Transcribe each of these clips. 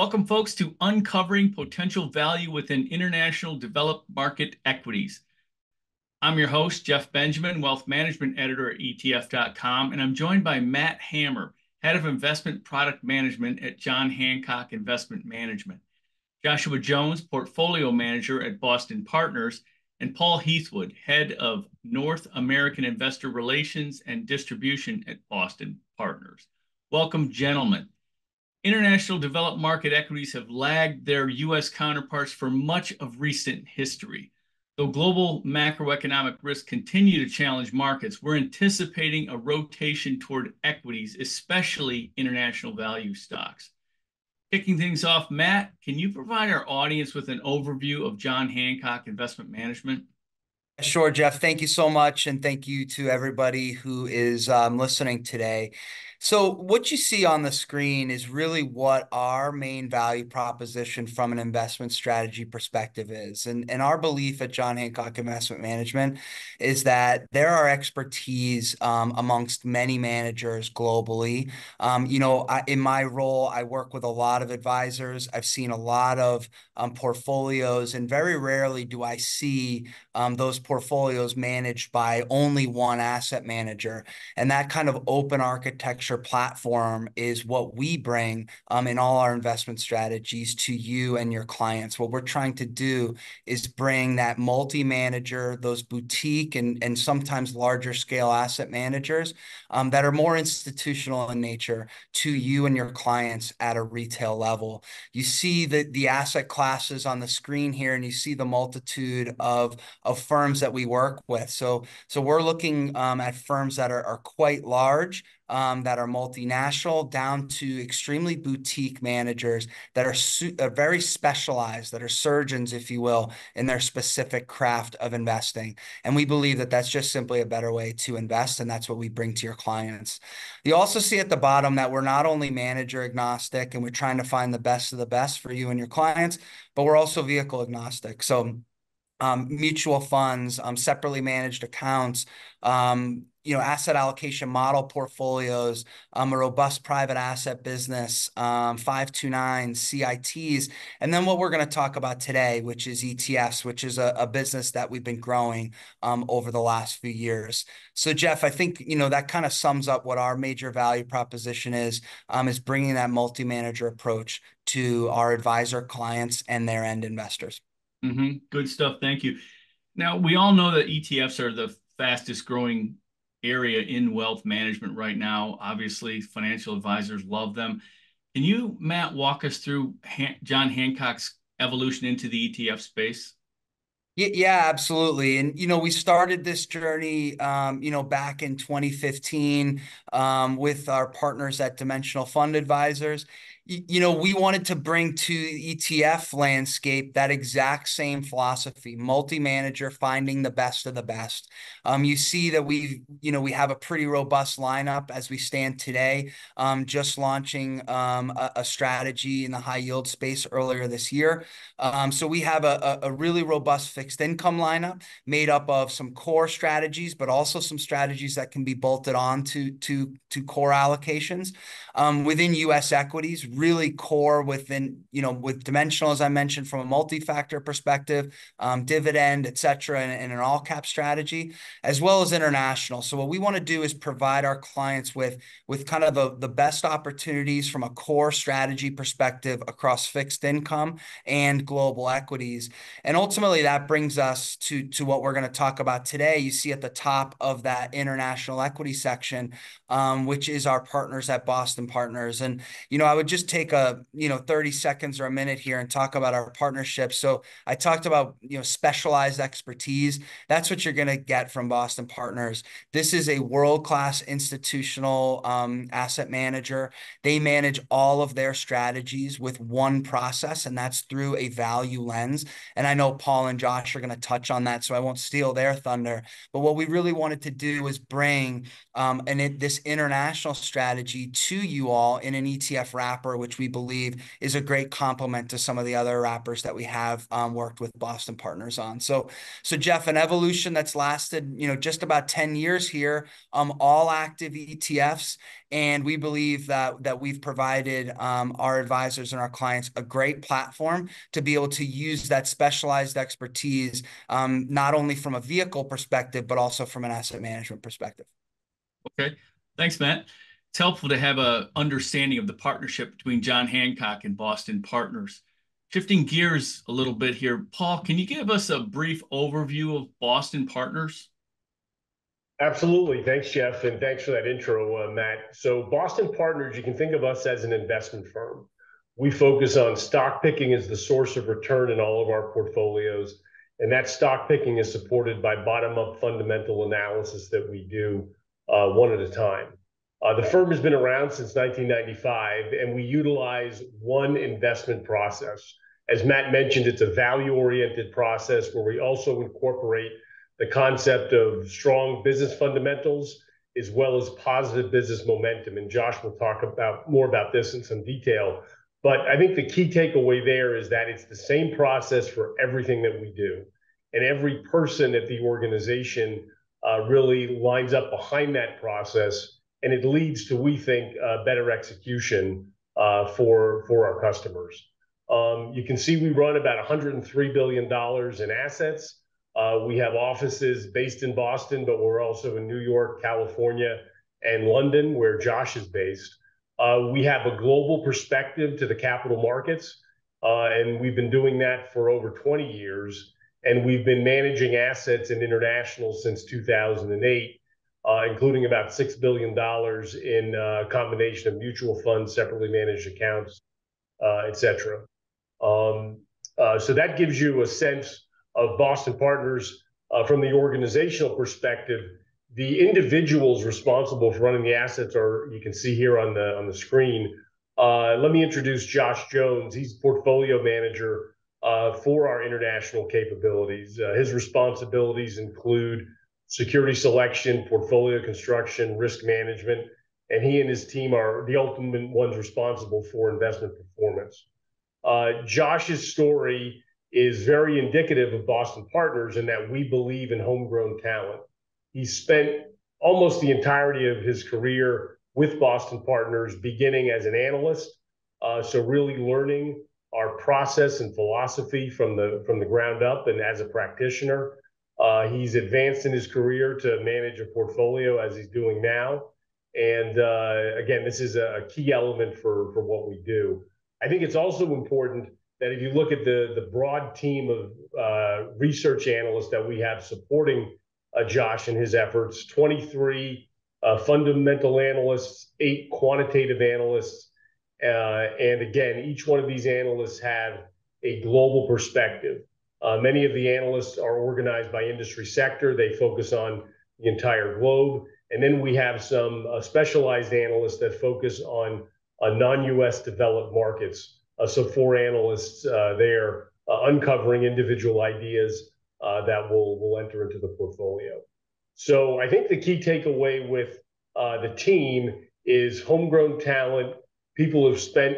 Welcome, folks, to Uncovering Potential Value Within International Developed Market Equities. I'm your host, Jeff Benjamin, Wealth Management Editor at ETF.com, and I'm joined by Matt Hammer, Head of Investment Product Management at John Hancock Investment Management, Joshua Jones, Portfolio Manager at Boston Partners, and Paul Heathwood, Head of North American Investor Relations and Distribution at Boston Partners. Welcome, gentlemen. International developed market equities have lagged their U.S. counterparts for much of recent history. Though global macroeconomic risks continue to challenge markets, we're anticipating a rotation toward equities, especially international value stocks. Kicking things off, Matt, can you provide our audience with an overview of John Hancock Investment Management? Sure, Jeff. Thank you so much. And thank you to everybody who is listening today. So what you see on the screen is really what our main value proposition from an investment strategy perspective is. And our belief at John Hancock Investment Management is that there are expertise amongst many managers globally. In my role, I work with a lot of advisors. I've seen a lot of portfolios, and very rarely do I see those portfolios managed by only one asset manager. And that kind of open architecture platform is what we bring in all our investment strategies to you and your clients. What we're trying to do is bring that multi-manager, those boutique and sometimes larger scale asset managers that are more institutional in nature to you and your clients at a retail level. You see the asset classes on the screen here, and you see the multitude of firms that we work with. So we're looking at firms that are quite large, that are multinational, down to extremely boutique managers that are very specialized, that are surgeons, if you will, in their specific craft of investing. And we believe that that's just simply a better way to invest, and that's what we bring to your clients. You also see at the bottom that we're not only manager agnostic, and we're trying to find the best of the best for you and your clients, but we're also vehicle agnostic. So mutual funds, separately managed accounts, asset allocation model portfolios, a robust private asset business, 529 CITs, and then what we're going to talk about today, which is ETFs, which is a business that we've been growing over the last few years. So, Jeff, I think that kind of sums up what our major value proposition is bringing that multi-manager approach to our advisor clients and their end investors. Good stuff. Thank you. Now, we all know that ETFs are the fastest growing area in wealth management right now. Obviously, financial advisors love them. Can you, Matt, walk us through John Hancock's evolution into the ETF space? Yeah, absolutely. And, we started this journey, back in 2015 with our partners at Dimensional Fund Advisors. We wanted to bring to the ETF landscape that exact same philosophy, multi-manager, finding the best of the best. You see that we have a pretty robust lineup as we stand today, just launching a strategy in the high yield space earlier this year. So we have a really robust fixed income lineup made up of some core strategies, but also some strategies that can be bolted on to core allocations within U.S. equities. Really core within, with Dimensional, as I mentioned, from a multi-factor perspective, dividend, et cetera, and an all-cap strategy, as well as international. So what we want to do is provide our clients with kind of the best opportunities from a core strategy perspective across fixed income and global equities. And ultimately, that brings us to what we're going to talk about today. You see at the top of that international equity section, which is our partners at Boston Partners. And, I would just take 30 seconds or a minute here and talk about our partnership. So I talked about, specialized expertise. That's what you're going to get from Boston Partners. This is a world-class institutional asset manager. They manage all of their strategies with one process, and that's through a value lens. And I know Paul and Josh are going to touch on that, so I won't steal their thunder. But what we really wanted to do is bring this international strategy to you all in an ETF wrapper wrapper, which we believe is a great complement to some of the other wrappers that we have worked with Boston Partners on. So Jeff, an evolution that's lasted, just about 10 years here, all active ETFs. And we believe that we've provided our advisors and our clients a great platform to be able to use that specialized expertise, not only from a vehicle perspective, but also from an asset management perspective. Okay, thanks, Matt. It's helpful to have an understanding of the partnership between John Hancock and Boston Partners. Shifting gears a little bit here, Paul, can you give us a brief overview of Boston Partners? Absolutely. Thanks, Jeff. And thanks for that intro, Matt. So Boston Partners, you can think of us as an investment firm. We focus on stock picking as the source of return in all of our portfolios. And that stock picking is supported by bottom-up fundamental analysis that we do one at a time. The firm has been around since 1995, and we utilize one investment process. As Matt mentioned, it's a value-oriented process where we also incorporate the concept of strong business fundamentals, as well as positive business momentum. And Josh will talk about more about this in some detail. But I think the key takeaway there is that it's the same process for everything that we do. And every person at the organization really lines up behind that process. And it leads to, we think, better execution for our customers. You can see we run about $103 billion in assets. We have offices based in Boston, but we're also in New York, California, and London, where Josh is based. We have a global perspective to the capital markets, and we've been doing that for over 20 years. And we've been managing assets in international since 2008, including about $6 billion in a combination of mutual funds, separately managed accounts, et cetera. So that gives you a sense of Boston Partners from the organizational perspective. The individuals responsible for running the assets are, you can see here on the screen. Let me introduce Josh Jones. He's portfolio manager for our international capabilities. His responsibilities include security selection, portfolio construction, risk management, and he and his team are the ultimate ones responsible for investment performance. Josh's story is very indicative of Boston Partners in that we believe in homegrown talent. He spent almost the entirety of his career with Boston Partners, beginning as an analyst, so really learning our process and philosophy from the ground up and as a practitioner. He's advanced in his career to manage a portfolio as he's doing now. And again, this is a key element for what we do. I think it's also important that if you look at the broad team of research analysts that we have supporting Josh and his efforts, 23 fundamental analysts, 8 quantitative analysts. And again, each one of these analysts have a global perspective. Many of the analysts are organized by industry sector. They focus on the entire globe. And then we have some specialized analysts that focus on non-US developed markets. So 4 analysts there uncovering individual ideas that will enter into the portfolio. So I think the key takeaway with the team is homegrown talent. People have spent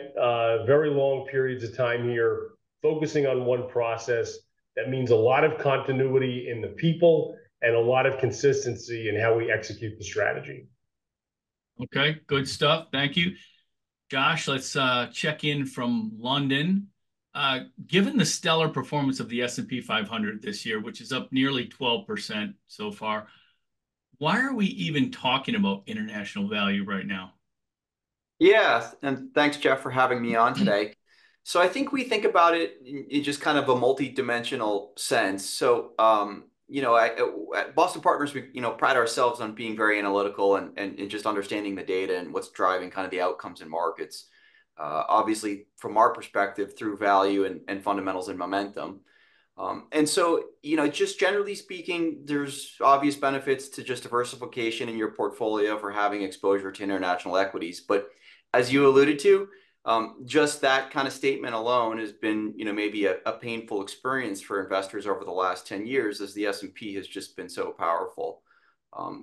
very long periods of time here focusing on one process. That means a lot of continuity in the people and a lot of consistency in how we execute the strategy. Okay, good stuff. Thank you. Josh, let's check in from London. Given the stellar performance of the S&P 500 this year, which is up nearly 12% so far, why are we even talking about international value right now? Yeah, and thanks, Jeff, for having me on today. So I think we think about it in just kind of a multi-dimensional sense. So, at Boston Partners, we pride ourselves on being very analytical and just understanding the data and what's driving kind of the outcomes in markets. Obviously, from our perspective, through value and fundamentals and momentum. And so, just generally speaking, there's obvious benefits to just diversification in your portfolio for having exposure to international equities. But as you alluded to, just that kind of statement alone has been, maybe a painful experience for investors over the last 10 years as the S&P has just been so powerful.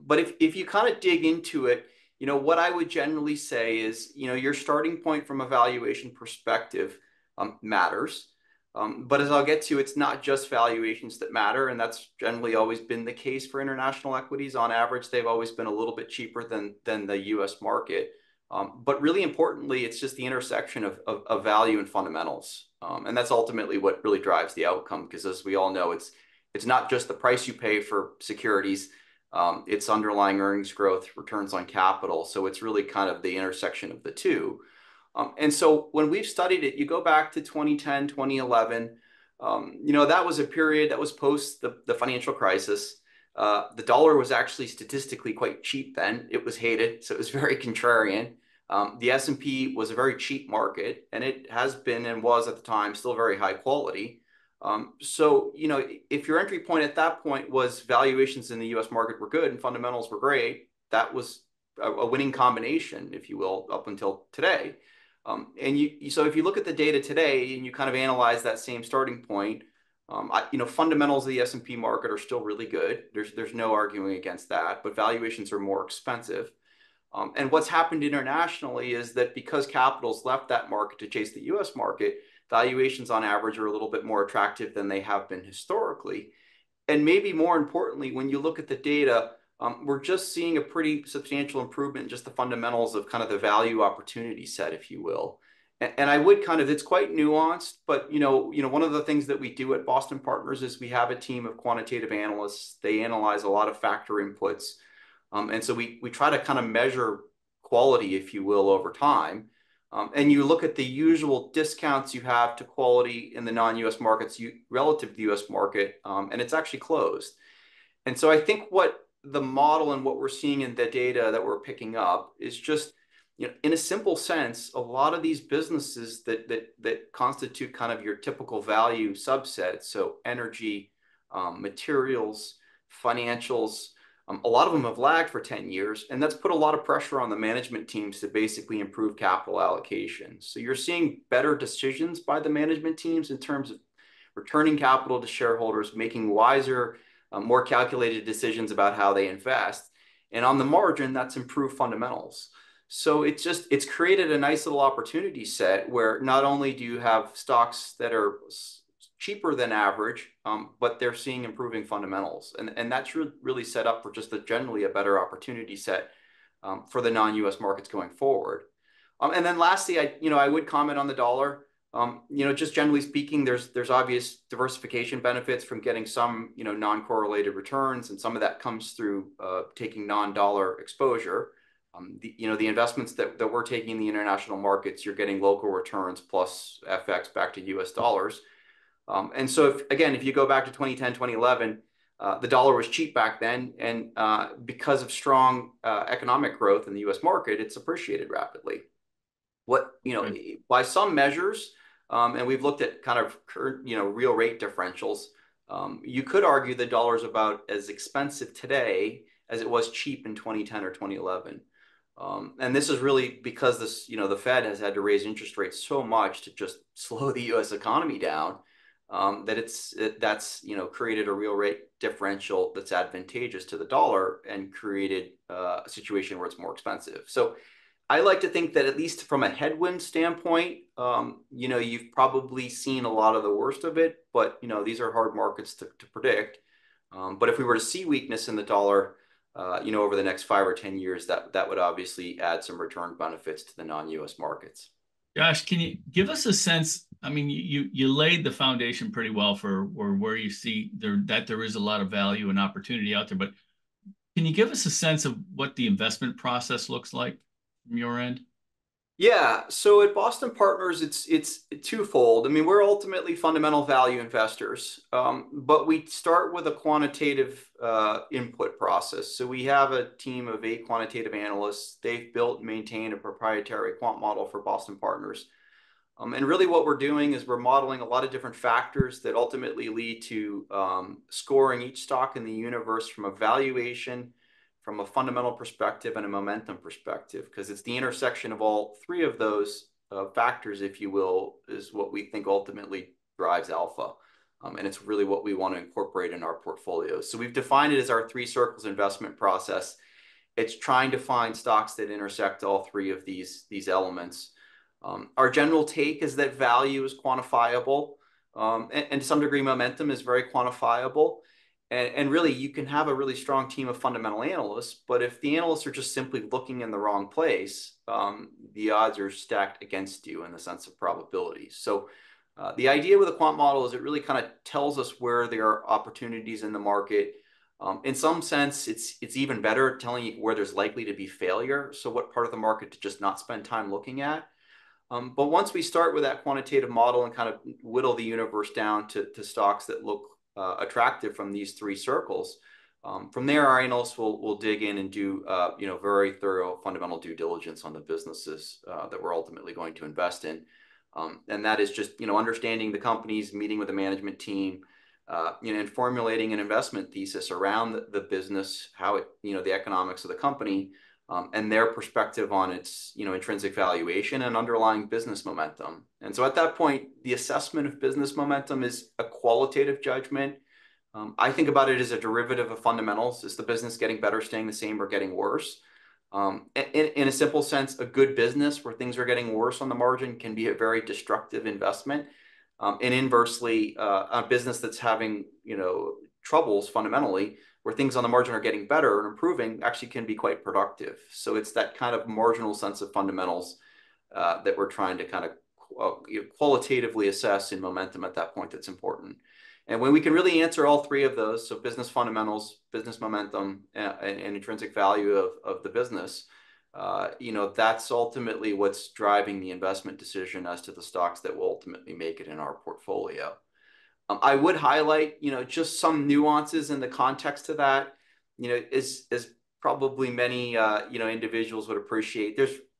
But if you kind of dig into it, you know, what I would generally say is, you know, your starting point from a valuation perspective matters. But as I'll get to, it's not just valuations that matter. And that's generally always been the case for international equities. On average, they've always been a little bit cheaper than the US market. But really importantly, it's just the intersection of value and fundamentals. And that's ultimately what really drives the outcome, because as we all know, it's not just the price you pay for securities, it's underlying earnings growth, returns on capital. So it's really kind of the intersection of the two. And so when we've studied it, you go back to 2010, 2011, you know, that was a period that was post the financial crisis. The dollar was actually statistically quite cheap then. It was hated, so it was very contrarian. The S&P was a very cheap market, and it has been and was at the time still very high quality. So, you know, if your entry point at that point was valuations in the US market were good and fundamentals were great, that was a winning combination, if you will, up until today. And so if you look at the data today and you kind of analyze that same starting point, you know, fundamentals of the S&P market are still really good. There's no arguing against that, but valuations are more expensive. And what's happened internationally is that because capital's left that market to chase the US market, valuations on average are a little bit more attractive than they have been historically. And maybe more importantly, when you look at the data, we're just seeing a pretty substantial improvement in just the fundamentals of kind of the value opportunity set, if you will. And I would kind of, it's quite nuanced, but you know, one of the things that we do at Boston Partners is we have a team of quantitative analysts. They analyze a lot of factor inputs. And so we try to kind of measure quality, if you will, over time. And you look at the usual discounts you have to quality in the non-US markets relative to the US market, and it's actually closed. And so I think what the model and what we're seeing in the data that we're picking up is just, you know, in a simple sense, a lot of these businesses that constitute kind of your typical value subset, so energy, materials, financials, a lot of them have lagged for 10 years, and that's put a lot of pressure on the management teams to basically improve capital allocation. So you're seeing better decisions by the management teams in terms of returning capital to shareholders, making wiser, more calculated decisions about how they invest. And on the margin, that's improved fundamentals. So it's created a nice little opportunity set where not only do you have stocks that are cheaper than average, but they're seeing improving fundamentals. And that's really set up for just generally a better opportunity set for the non-US markets going forward. And then lastly, I would comment on the dollar. You know, just generally speaking, there's obvious diversification benefits from getting some, you know, non-correlated returns, and some of that comes through taking non-dollar exposure. You know, the investments that we're taking in the international markets, you're getting local returns plus FX back to US dollars. And so, if you go back to 2010, 2011, the dollar was cheap back then. And because of strong economic growth in the US market, it's appreciated rapidly. What, you know, right. By some measures, and we've looked at kind of, you know, real rate differentials, you could argue the dollar is about as expensive today as it was cheap in 2010 or 2011. And this is really because this, you know, the Fed has had to raise interest rates so much to just slow the U.S. economy down that that's, you know, created a real rate differential that's advantageous to the dollar and created a situation where it's more expensive. So I like to think that at least from a headwind standpoint, you know, you've probably seen a lot of the worst of it, but, you know, these are hard markets to predict. But if we were to see weakness in the dollar, you know, over the next 5 or 10 years, that would obviously add some return benefits to the non-US markets. Josh, can you give us a sense? I mean, you laid the foundation pretty well for where you see that there is a lot of value and opportunity out there, but can you give us a sense of what the investment process looks like from your end? Yeah. So at Boston Partners, it's twofold. I mean, we're ultimately fundamental value investors, but we start with a quantitative input process. So we have a team of 8 quantitative analysts. They've built and maintained a proprietary quant model for Boston Partners. And really what we're doing is we're modeling a lot of different factors that ultimately lead to scoring each stock in the universe from a valuation, from a fundamental perspective, and a momentum perspective, because it's the intersection of all three of those factors, if you will, is what we think ultimately drives alpha. And it's really what we want to incorporate in our portfolio. So we've defined it as our 3 circles investment process. It's trying to find stocks that intersect all three of these elements. Our general take is that value is quantifiable, and to some degree momentum is very quantifiable. And really, you can have a really strong team of fundamental analysts, but if the analysts are just simply looking in the wrong place, the odds are stacked against you in the sense of probability. So the idea with a quant model is it really kind of tells us where there are opportunities in the market. In some sense, it's even better telling you where there's likely to be failure. So what part of the market to just not spend time looking at. But once we start with that quantitative model and kind of whittle the universe down to stocks that look attractive from these three circles. From there, our analysts will dig in and do very thorough fundamental due diligence on the businesses that we're ultimately going to invest in, and that is just understanding the companies, meeting with the management team, and formulating an investment thesis around the business, how it the economics of the company, and their perspective on its intrinsic valuation and underlying business momentum. And so at that point, the assessment of business momentum is a qualitative judgment. I think about it as a derivative of fundamentals. Is the business getting better, staying the same, or getting worse? In a simple sense, a good business where things are getting worse on the margin can be a very destructive investment. And inversely, a business that's having troubles fundamentally, where things on the margin are getting better and improving, actually can be quite productive. So it's that kind of marginal sense of fundamentals that we're trying to kind of qualitatively assess in momentum at that point that's important. And when we can really answer all three of those, so business fundamentals, business momentum, and intrinsic value of the business, that's ultimately what's driving the investment decision as to the stocks that will ultimately make it in our portfolio. I would highlight, just some nuances in the context of that. As probably many, individuals would appreciate,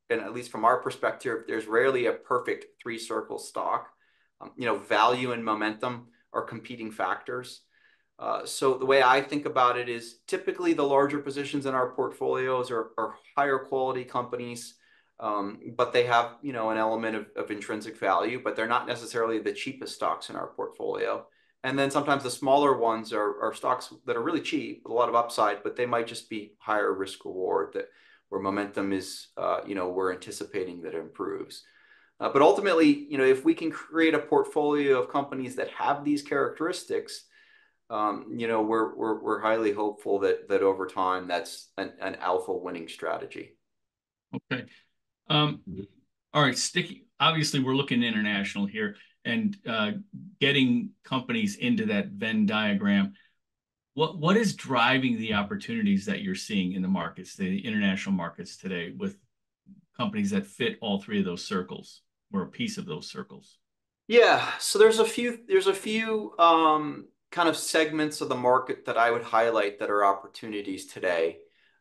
and at least from our perspective, there's rarely a perfect three-circle stock. Value and momentum are competing factors. So the way I think about it is typically the larger positions in our portfolios are higher quality companies, but they have, an element of intrinsic value, but they're not necessarily the cheapest stocks in our portfolio. And then sometimes the smaller ones are stocks that are really cheap, with a lot of upside, but they might just be higher risk reward where momentum is, we're anticipating that it improves. But ultimately, if we can create a portfolio of companies that have these characteristics, we're highly hopeful that over time, that's an alpha winning strategy. Okay. All right, obviously we're looking international here and getting companies into that Venn diagram. What is driving the opportunities that you're seeing in the markets, the international markets today, with companies that fit all three of those circles or a piece of those circles? Yeah, so there's a few kind of segments of the market that I would highlight that are opportunities today.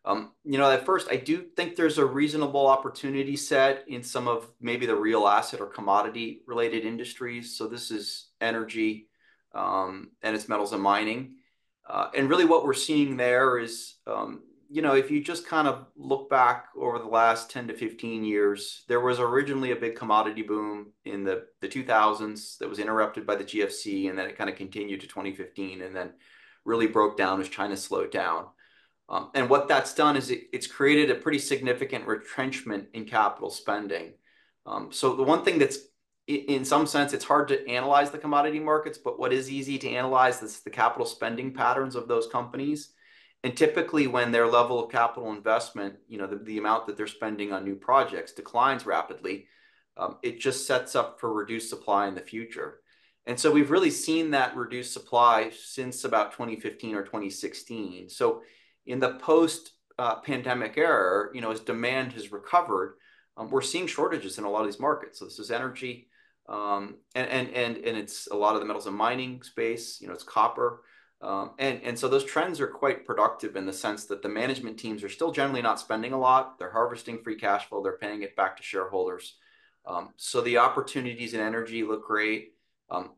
At first, I do think there's a reasonable opportunity set in some of maybe the real asset or commodity related industries. So this is energy, and it's metals and mining. And really what we're seeing there is, if you just kind of look back over the last 10 to 15 years, there was originally a big commodity boom in the 2000s that was interrupted by the GFC. And then it kind of continued to 2015 and then really broke down as China slowed down. And what that's done is it's created a pretty significant retrenchment in capital spending. So the one thing that's, in some sense, it's hard to analyze the commodity markets, but what is easy to analyze is the capital spending patterns of those companies. And typically when their level of capital investment, the amount that they're spending on new projects declines rapidly, it just sets up for reduced supply in the future. And so we've really seen that reduced supply since about 2015 or 2016. So in the post-pandemic era, as demand has recovered, we're seeing shortages in a lot of these markets. So this is energy, and it's a lot of the metals and mining space. It's copper, and so those trends are quite productive in the sense that the management teams are still generally not spending a lot. They're harvesting free cash flow. They're paying it back to shareholders. So the opportunities in energy look great.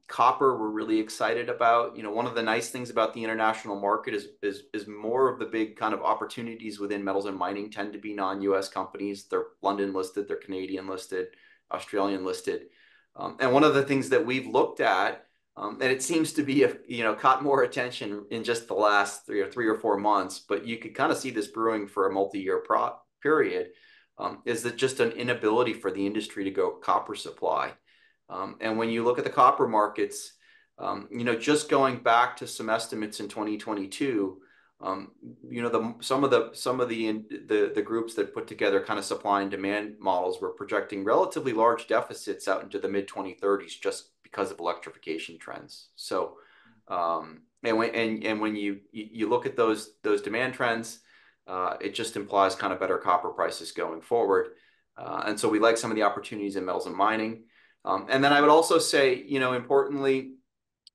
Copper, we're really excited about. One of the nice things about the international market is more of the big kind of opportunities within metals and mining tend to be non-US companies. They're London listed, they're Canadian listed, Australian listed. And one of the things that we've looked at And it seems to be, caught more attention in just the last three or four months, but you could kind of see this brewing for a multi-year period, is that just an inability for the industry to go copper supply. And when you look at the copper markets, just going back to some estimates in 2022, some of the groups that put together kind of supply and demand models were projecting relatively large deficits out into the mid 2030s just because of electrification trends. So, and when you look at those demand trends, it just implies kind of better copper prices going forward. And so we like some of the opportunities in metals and mining. And then I would also say, importantly,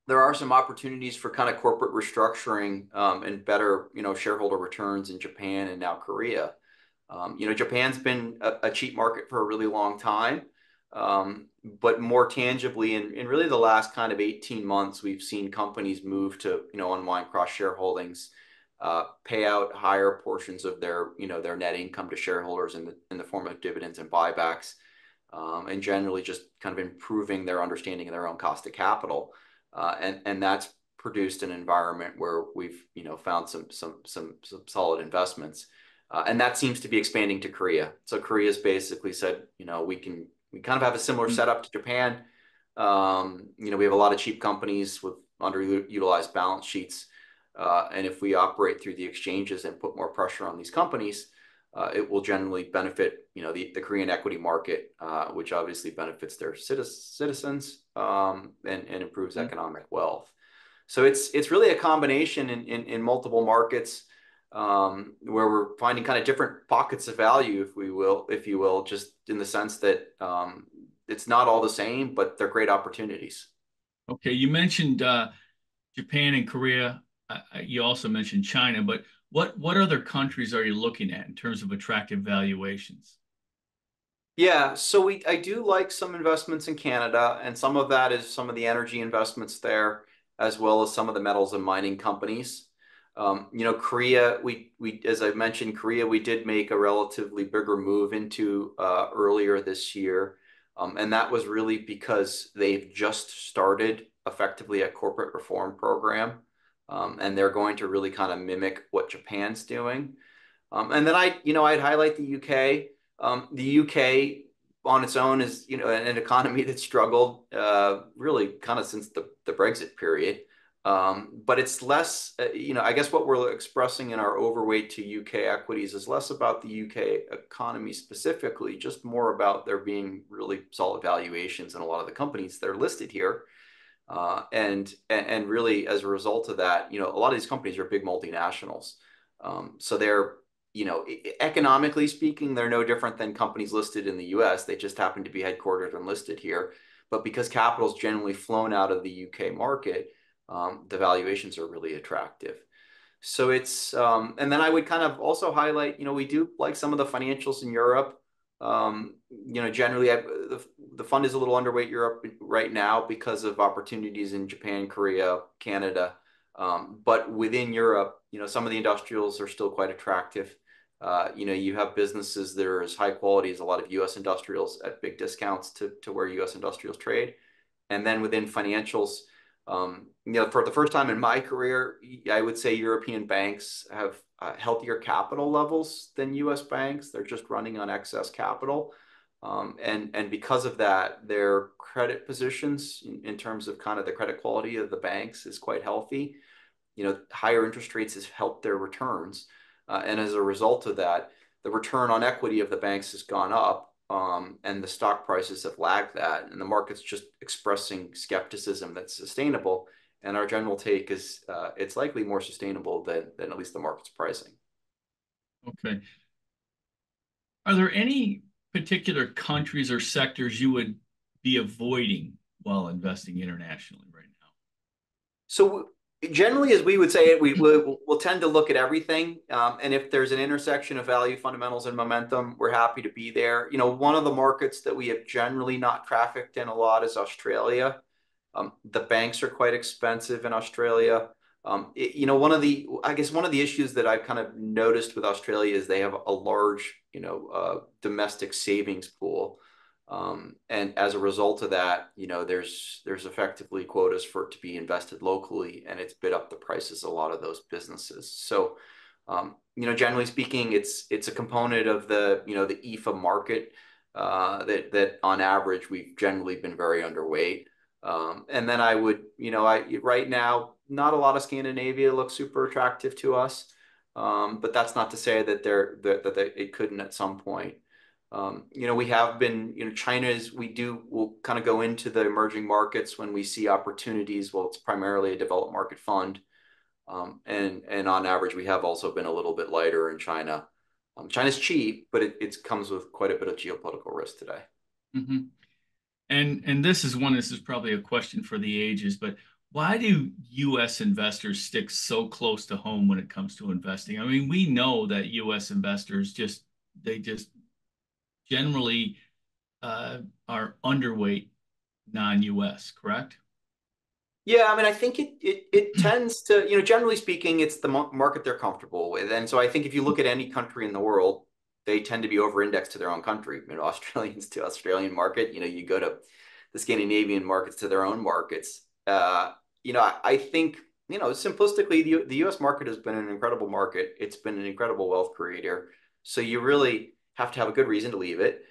there are some opportunities for kind of corporate restructuring and better, shareholder returns in Japan and now Korea. Japan's been a cheap market for a really long time, but more tangibly in really the last kind of 18 months, we've seen companies move to, unwind cross shareholdings, pay out higher portions of their, their net income to shareholders in the form of dividends and buybacks, and generally just kind of improving their understanding of their own cost of capital. And that's produced an environment where we've found some solid investments, and that seems to be expanding to Korea. So Korea's basically said, we kind of have a similar setup to Japan. We have a lot of cheap companies with underutilized balance sheets, and if we operate through the exchanges and put more pressure on these companies, it will generally benefit the Korean equity market, which obviously benefits their citizens and improves economic wealth. So it's really a combination in multiple markets where we're finding kind of different pockets of value, if you will, just in the sense that it's not all the same, but they're great opportunities. Okay, you mentioned Japan and Korea. You also mentioned China, but what other countries are you looking at in terms of attractive valuations? Yeah, so I do like some investments in Canada, and some of that is some of the energy investments there, as well as some of the metals and mining companies. Korea, as I mentioned, Korea, we did make a relatively bigger move into earlier this year, and that was really because they've just started effectively a corporate reform program. And they're going to really kind of mimic what Japan's doing. And then I'd highlight the UK. The UK on its own is, an economy that's struggled really kind of since the Brexit period. But it's less, I guess what we're expressing in our overweight to UK equities is less about the UK economy specifically, just more about there being really solid valuations in a lot of the companies that are listed here. And really, as a result of that, a lot of these companies are big multinationals. So they're, economically speaking, they're no different than companies listed in the US. They just happen to be headquartered and listed here. But because capital's generally flown out of the UK market, the valuations are really attractive. So it's, and then I would kind of also highlight, we do like some of the financials in Europe. Generally the fund is a little underweight Europe right now because of opportunities in Japan, Korea, Canada. But within Europe, some of the industrials are still quite attractive. You have businesses that are as high quality as a lot of US industrials at big discounts to where US industrials trade. And then within financials, for the first time in my career, I would say European banks have healthier capital levels than US banks. They're just running on excess capital. And because of that, their credit positions in terms of kind of the credit quality of the banks is quite healthy. Higher interest rates has helped their returns. And as a result of that, the return on equity of the banks has gone up. And the stock prices have lagged that, and the market's just expressing skepticism that's sustainable. And our general take is it's likely more sustainable than at least the market's pricing. Okay. Are there any particular countries or sectors you would be avoiding while investing internationally right now? So generally, as we would say it, we'll tend to look at everything. And if there's an intersection of value, fundamentals, and momentum, we're happy to be there. One of the markets that we have generally not trafficked in a lot is Australia. The banks are quite expensive in Australia. One of the issues that I've kind of noticed with Australia is they have a large, domestic savings pool. And as a result of that, you know, there's effectively quotas for it to be invested locally, and it's bid up the prices of a lot of those businesses. So, you know, generally speaking, it's a component of the, you know, the EFA market that on average we've generally been very underweight. And then I would, you know, right now, not a lot of Scandinavia looks super attractive to us, but that's not to say that it couldn't at some point. You know, we have been, you know, we'll kind of go into the emerging markets when we see opportunities. Well, it's primarily a developed market fund. And on average, we have also been a little bit lighter in China. China's cheap, but it comes with quite a bit of geopolitical risk today. Mm-hmm. And this is probably a question for the ages, but why do U.S. investors stick so close to home when it comes to investing? I mean, we know that U.S. investors just generally are underweight non-U.S., correct? Yeah, I mean, I think it tends to, you know, generally speaking, it's the market they're comfortable with. And so I think if you look at any country in the world, they tend to be over-indexed to their own country. You know, Australians to Australian market, you know, you go to the Scandinavian markets to their own markets. You know, I think, you know, simplistically, the U.S. market has been an incredible market. It's been an incredible wealth creator. So you really have to have a good reason to leave it.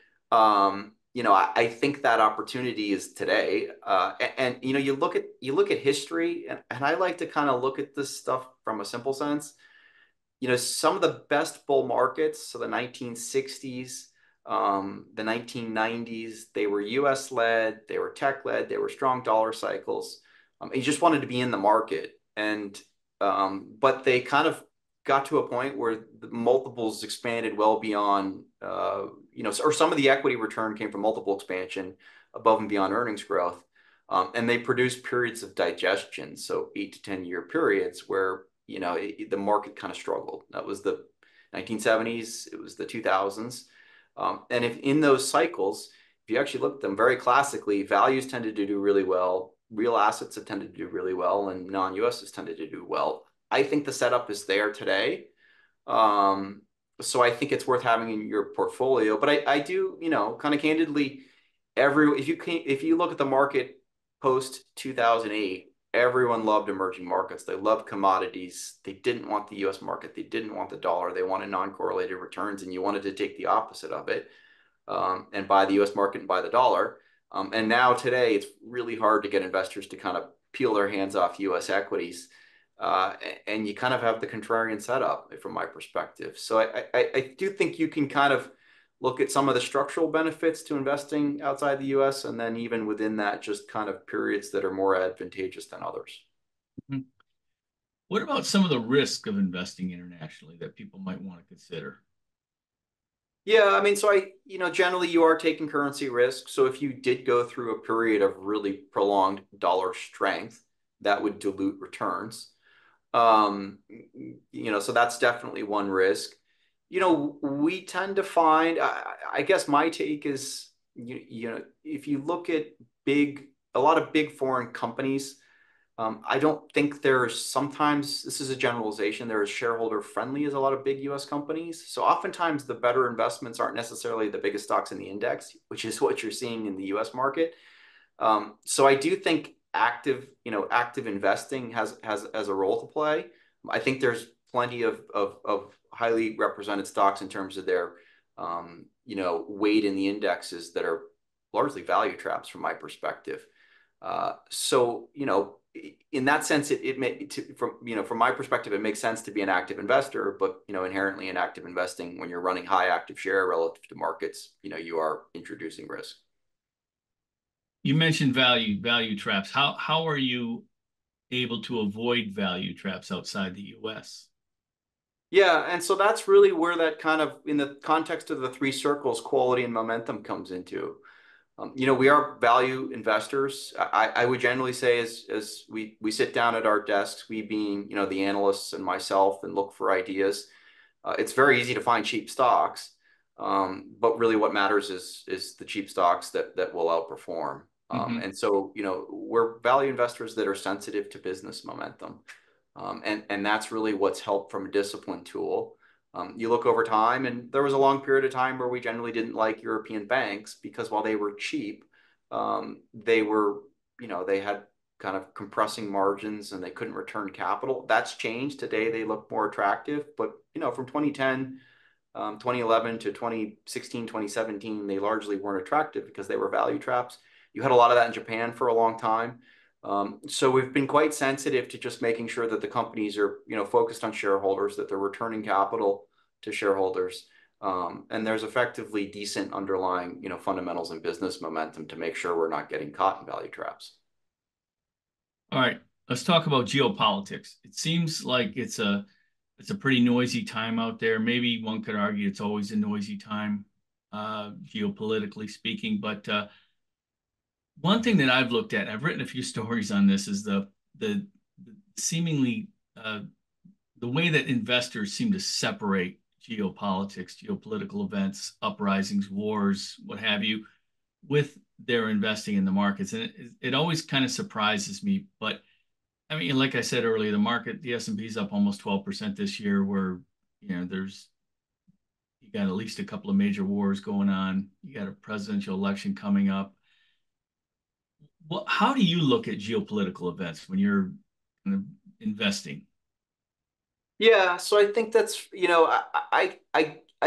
You know, I think that opportunity is today. And you know, you look at history, and I like to kind of look at this stuff from a simple sense. You know, some of the best bull markets, so the 1960s, the 1990s, they were U.S. led, they were tech led, they were strong dollar cycles. You just wanted to be in the market, and but they kind of got to a point where the multiples expanded well beyond, you know, or some of the equity return came from multiple expansion above and beyond earnings growth. And they produced periods of digestion. So 8 to 10 year periods where, you know, the market kind of struggled. That was the 1970s. It was the 2000s. And if in those cycles, if you actually look at them very classically, values tended to do really well. Real assets have tended to do really well, and non-US has tended to do well. I think the setup is there today. So I think it's worth having in your portfolio, but I do, you know, kind of candidly, if you look at the market post 2008, everyone loved emerging markets. They loved commodities. They didn't want the US market. They didn't want the dollar. They wanted non-correlated returns, and you wanted to take the opposite of it, and buy the US market and buy the dollar. And now today it's really hard to get investors to kind of peel their hands off US equities. And you kind of have the contrarian setup from my perspective. So I do think you can kind of look at some of the structural benefits to investing outside the US, and then even within that, just kind of periods that are more advantageous than others. Mm-hmm. What about some of the risk of investing internationally that people might want to consider? Yeah, I mean, so you know, generally you are taking currency risk. So if you did go through a period of really prolonged dollar strength, that would dilute returns. You know, so that's definitely one risk. You know, we tend to find, I guess my take is, you know, if you look at a lot of big foreign companies, I don't think there's sometimes, this is a generalization, they're as shareholder friendly as a lot of big US companies. So oftentimes the better investments aren't necessarily the biggest stocks in the index, which is what you're seeing in the US market. So I do think active investing has a role to play. I think there's plenty of highly represented stocks in terms of their, you know, weight in the indexes that are largely value traps from my perspective. So, you know, in that sense, from my perspective, it makes sense to be an active investor, but, you know, inherently in active investing, when you're running high active share relative to markets, you know, you are introducing risk. You mentioned value traps. How are you able to avoid value traps outside the US? Yeah, and so that's really where that kind of, in the context of the three circles, quality and momentum comes into. You know, we are value investors. I would generally say as we sit down at our desks, we being, you know, the analysts and myself, and look for ideas. It's very easy to find cheap stocks, but really what matters is the cheap stocks that will outperform. And so, you know, we're value investors that are sensitive to business momentum. And that's really what's helped from a discipline tool. You look over time, and there was a long period of time where we generally didn't like European banks because while they were cheap, they were, they had kind of compressing margins and they couldn't return capital. That's changed. Today, they look more attractive. But, from 2010, 2011 to 2016, 2017, they largely weren't attractive because they were value traps. You had a lot of that in Japan for a long time. So we've been quite sensitive to just making sure that the companies are, focused on shareholders, that they're returning capital to shareholders. And there's effectively decent underlying, fundamentals and business momentum to make sure we're not getting caught in value traps. All right, let's talk about geopolitics. It seems like it's a pretty noisy time out there. Maybe one could argue it's always a noisy time, geopolitically speaking, but, one thing that I've looked at, I've written a few stories on this, is the seemingly the way that investors seem to separate geopolitics, geopolitical events, uprisings, wars, what have you, with their investing in the markets. And it always kind of surprises me. But I mean, like I said earlier, the market, the S&P is up almost 12% this year, where, you got at least a couple of major wars going on. You got a presidential election coming up. Well, how do you look at geopolitical events when you're investing? Yeah, so I think that's, I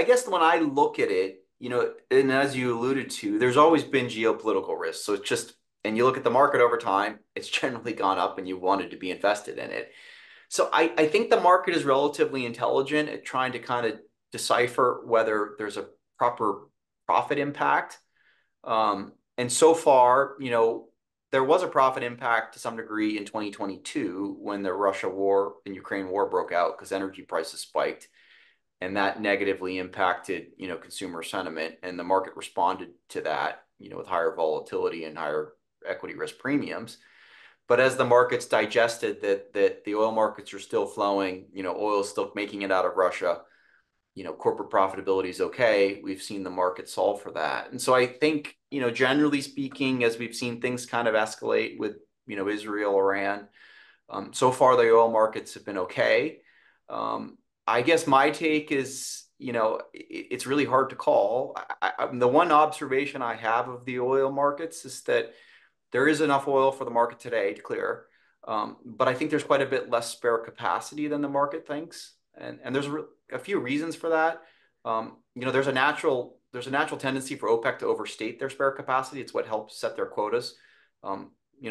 guess when I look at it, and as you alluded to, there's always been geopolitical risk. So it's just, and you look at the market over time, it's generally gone up and you wanted to be invested in it. So I think the market is relatively intelligent at trying to kind of decipher whether there's a proper profit impact. And so far, there was a profit impact to some degree in 2022 when the Russia war and Ukraine war broke out because energy prices spiked, and that negatively impacted, consumer sentiment, and the market responded to that, with higher volatility and higher equity risk premiums. But as the markets digested that the oil markets are still flowing, oil is still making it out of Russia, corporate profitability is okay. We've seen the market solve for that. And so I think, generally speaking, as we've seen things kind of escalate with, Israel, Iran, so far the oil markets have been okay. I guess my take is, it's really hard to call. The one observation I have of the oil markets is that there is enough oil for the market today to clear. But I think there's quite a bit less spare capacity than the market thinks. And there's a few reasons for that. There's a natural tendency for OPEC to overstate their spare capacity. It's what helps set their quotas.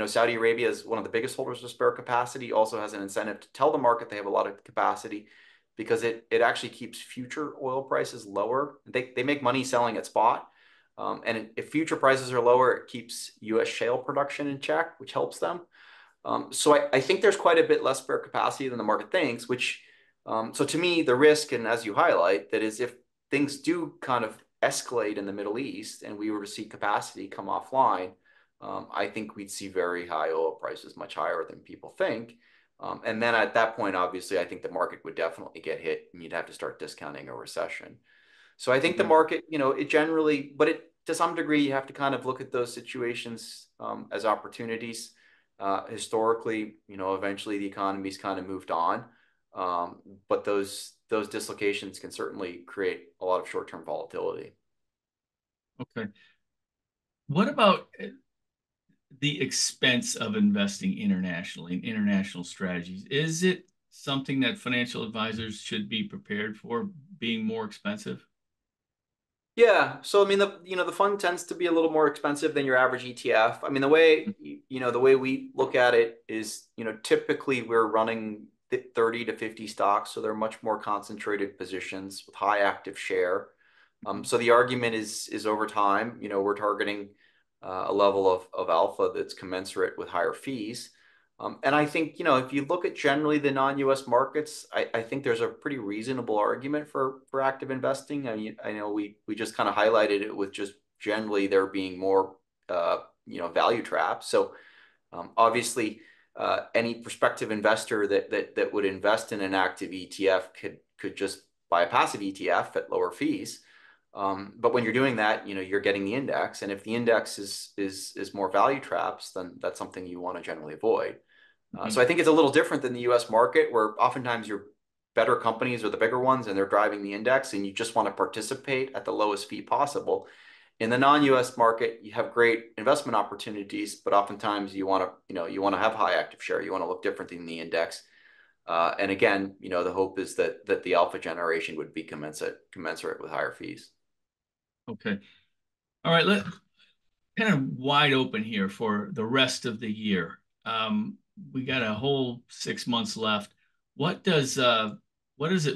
Saudi Arabia is one of the biggest holders of spare capacity, also has an incentive to tell the market they have a lot of capacity because it actually keeps future oil prices lower. They make money selling at spot. And if future prices are lower, it keeps U.S. shale production in check, which helps them. So I think there's quite a bit less spare capacity than the market thinks, which so to me, the risk, and as you highlight, that is if things do kind of escalate in the Middle East and we were to see capacity come offline, I think we'd see very high oil prices, much higher than people think. And then at that point, obviously, I think the market would definitely get hit and you'd have to start discounting a recession. So I think the market, it generally, but to some degree, you have to kind of look at those situations as opportunities. Historically, eventually the economy's kind of moved on. But those dislocations can certainly create a lot of short-term volatility. Okay. What about the expense of investing internationally in international strategies? Is it something that financial advisors should be prepared for being more expensive? Yeah. So, I mean, the fund tends to be a little more expensive than your average ETF. I mean, the way we look at it is, typically we're running 30 to 50 stocks. So they're much more concentrated positions with high active share. So the argument is over time, we're targeting a level of alpha that's commensurate with higher fees. And I think, if you look at generally the non-US markets, I think there's a pretty reasonable argument for active investing. I mean, I know we just kind of highlighted it with just generally there being more, value traps. So obviously, any prospective investor that would invest in an active ETF could just buy a passive ETF at lower fees. But when you're doing that, you're getting the index, and if the index is more value traps, then that's something you want to generally avoid. So I think it's a little different than the U.S. market, where oftentimes your better companies are the bigger ones and they're driving the index, and you just want to participate at the lowest fee possible. In the non-US market, you have great investment opportunities, but oftentimes you want to, you want to have high active share. You want to look different than the index. And again, the hope is that the alpha generation would be commensurate with higher fees. Okay. All right. Let's kind of wide open here for the rest of the year. We got a whole 6 months left. What does it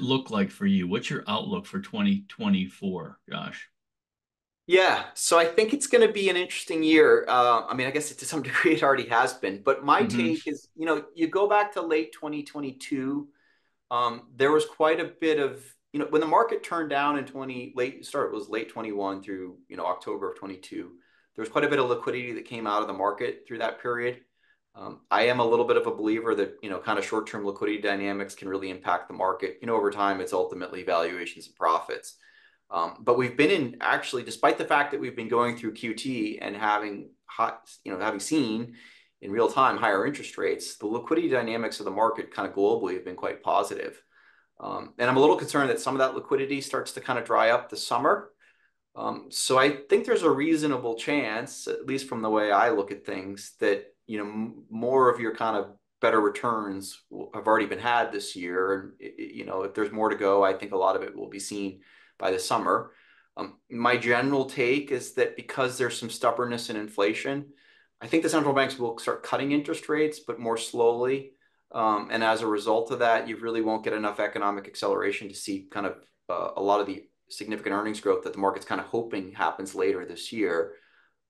look like for you? What's your outlook for 2024, Josh? Yeah, so I think it's going to be an interesting year. I mean, I guess to some degree it already has been, but my take is, you go back to late 2022, there was quite a bit of, when the market turned down in late 21 through, October of 22, there was quite a bit of liquidity that came out of the market through that period. I am a little bit of a believer that, kind of short-term liquidity dynamics can really impact the market. Over time, it's ultimately valuations and profits. But we've been in, actually, despite the fact that we've been going through QT and having seen in real time higher interest rates, the liquidity dynamics of the market kind of globally have been quite positive. And I'm a little concerned that some of that liquidity starts to kind of dry up this summer. So I think there's a reasonable chance, at least from the way I look at things, that more of your kind of better returns have already been had this year. And, if there's more to go, I think a lot of it will be seen by the summer. My general take is that because there's some stubbornness in inflation, I think the central banks will start cutting interest rates, but more slowly. And as a result of that, you really won't get enough economic acceleration to see kind of a lot of the significant earnings growth that the market's kind of hoping happens later this year.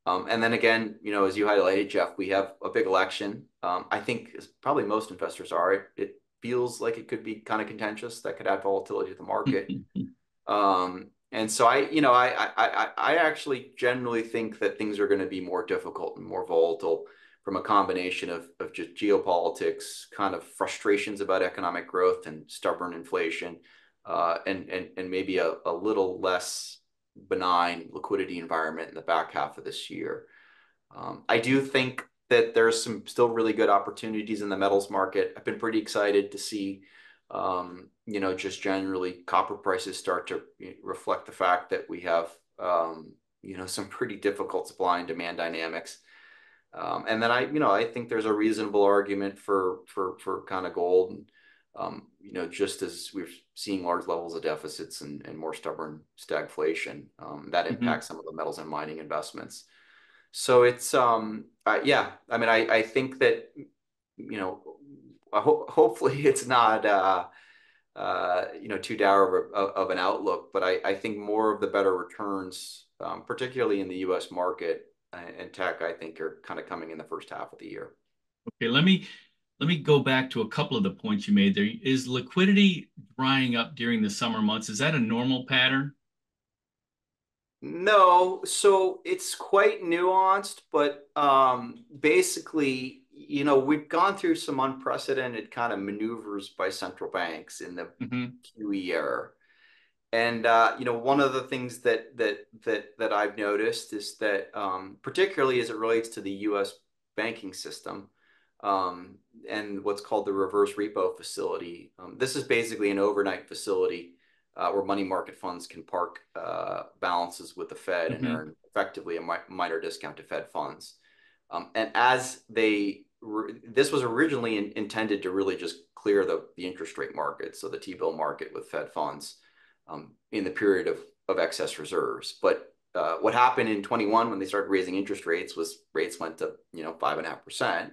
And then again, as you highlighted, Jeff, we have a big election. I think as probably most investors are, it feels like it could be kind of contentious. That could add volatility to the market. And so I actually generally think that things are going to be more difficult and more volatile from a combination of just geopolitics, kind of frustrations about economic growth and stubborn inflation, and maybe a little less benign liquidity environment in the back half of this year. I do think that there's some still really good opportunities in the metals market. I've been pretty excited to see, just generally copper prices start to reflect the fact that we have, some pretty difficult supply and demand dynamics. And then I think there's a reasonable argument for kind of gold, and, just as we're seeing large levels of deficits and more stubborn stagflation, that impacts some of the metals and mining investments. So it's, yeah, I mean, I think that, hopefully it's not, too dour of an outlook, but I think more of the better returns, particularly in the U.S. market and tech, I think are kind of coming in the first half of the year. Okay, let me go back to a couple of the points you made there. Is liquidity drying up during the summer months? Is that a normal pattern? No. So it's quite nuanced, but basically, we've gone through some unprecedented kind of maneuvers by central banks in the QE era. And, one of the things that I've noticed is that particularly as it relates to the U.S. banking system, and what's called the reverse repo facility. This is basically an overnight facility where money market funds can park balances with the Fed and earn effectively a minor discount to Fed funds. And as this was originally intended to really just clear the interest rate market, so the T-bill market with Fed funds in the period of excess reserves. But what happened in 21 when they started raising interest rates was rates went to 5.5%.